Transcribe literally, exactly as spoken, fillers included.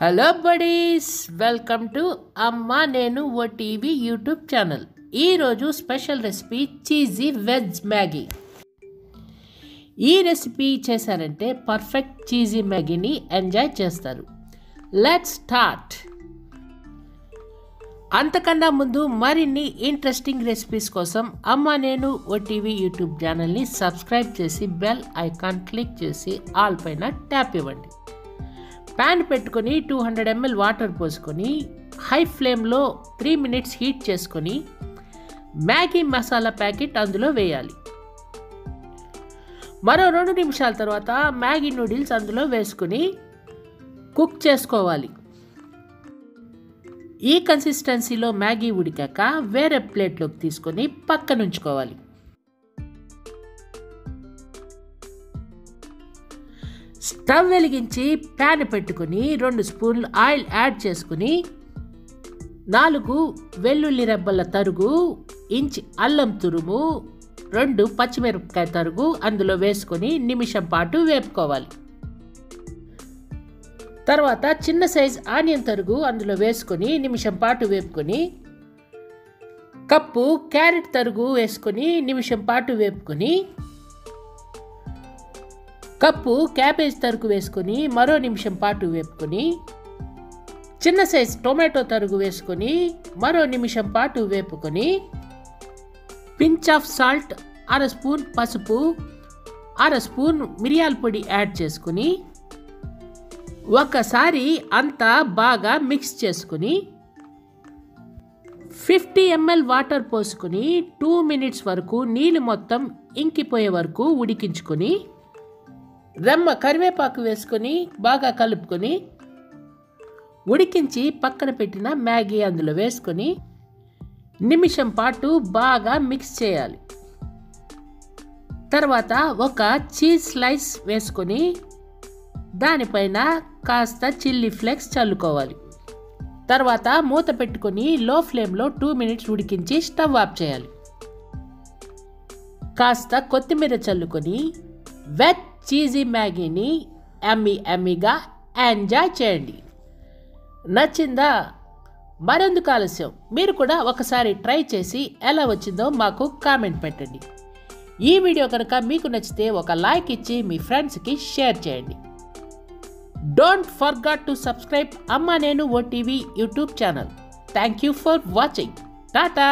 Hello buddies, welcome to అమ్మ నేను ఓ TV YouTube channel. ఈరోజు special recipe cheesy veg Maggi. ఈ రెసిపీ చేశారంటే పర్ఫెక్ట్ చీజీ మ్యాగీని ఎంజాయ్ చేస్తారు. Let's start. అంతకన్నా ముందు మరిన్ని ఇంట్రెస్టింగ్ రెసిపీస్ కోసం అమ్మ నేను ఓ టీవీ యూట్యూబ్ ఛానల్ని సబ్స్క్రైబ్ చేసి బెల్ ఐకాన్ క్లిక్ చేసి ఆల్ పైన ట్యాప్ ఇవ్వండి. ప్యాన్ పెట్టుకొని టూ హండ్రెడ్ ఎంఎల్ వాటర్ పోసుకొని హై ఫ్లేమ్లో త్రీ మినిట్స్ హీట్ చేసుకొని మ్యాగీ మసాలా ప్యాకెట్ అందులో వేయాలి. మరో రెండు నిమిషాల తర్వాత మ్యాగీ నూడిల్స్ అందులో వేసుకుని కుక్ చేసుకోవాలి. ఈ కన్సిస్టెన్సీలో మ్యాగీ ఉడికాక వేరే ప్లేట్లోకి తీసుకొని పక్కన ఉంచుకోవాలి. స్టవ్ వెలిగించి ప్యాన్ పెట్టుకుని రెండు స్పూన్లు ఆయిల్ యాడ్ చేసుకుని నాలుగు వెల్లుల్లి రెబ్బల తరుగు, ఇంచ్ అల్లం తురుము, రెండు పచ్చిమిరపకాయ తరుగు అందులో వేసుకొని నిమిషం పాటు వేపుకోవాలి. తర్వాత చిన్న సైజ్ ఆనియన్ తరుగు అందులో వేసుకొని నిమిషం పాటు వేపుకొని కప్పు క్యారెట్ తరుగు వేసుకొని నిమిషం పాటు వేపుకొని కప్పు క్యాబేజ్ తరుగు వేసుకొని మరో నిమిషం పాటు వేపుకొని చిన్న సైజ్ టొమాటో తరుగు వేసుకొని మరో నిమిషం పాటు వేపుకొని పించ్ ఆఫ్ సాల్ట్, అర స్పూన్ పసుపు, అర స్పూన్ మిరియాల పొడి యాడ్ చేసుకుని ఒకసారి అంతా బాగా మిక్స్ చేసుకుని ఫిఫ్టీ ఎంఎల్ వాటర్ పోసుకొని టూ మినిట్స్ వరకు నీళ్ళు మొత్తం ఇంకిపోయే వరకు ఉడికించుకొని రెమ్మ కరివేపాకు వేసుకొని బాగా కలుపుకొని ఉడికించి పక్కన పెట్టిన మ్యాగీ అందులో వేసుకొని నిమిషం పాటు బాగా మిక్స్ చేయాలి. తర్వాత ఒక చీజ్ స్లైస్ వేసుకొని దానిపైన కాస్త చిల్లీ ఫ్లేక్స్ చల్లుకోవాలి. తర్వాత మూత పెట్టుకొని లో ఫ్లేమ్లో టూ మినిట్స్ ఉడికించి స్టవ్ ఆఫ్ చేయాలి. కాస్త కొత్తిమీర చల్లుకొని వెజ్ చీజీ మ్యాగీని ఎమ్మి ఎమ్మిగా ఎంజాయ్ చేయండి. నచ్చిందా? మరెందుకు ఆలస్యం, మీరు కూడా ఒకసారి ట్రై చేసి ఎలా వచ్చిందో మాకు కామెంట్ పెట్టండి. ఈ వీడియో కనుక మీకు నచ్చితే ఒక లైక్ ఇచ్చి మీ ఫ్రెండ్స్కి షేర్ చేయండి. డోంట్ ఫర్గాట్ టు సబ్స్క్రైబ్ అమ్మ నేను ఓ TV YouTube channel. Thank you for watching. Tata.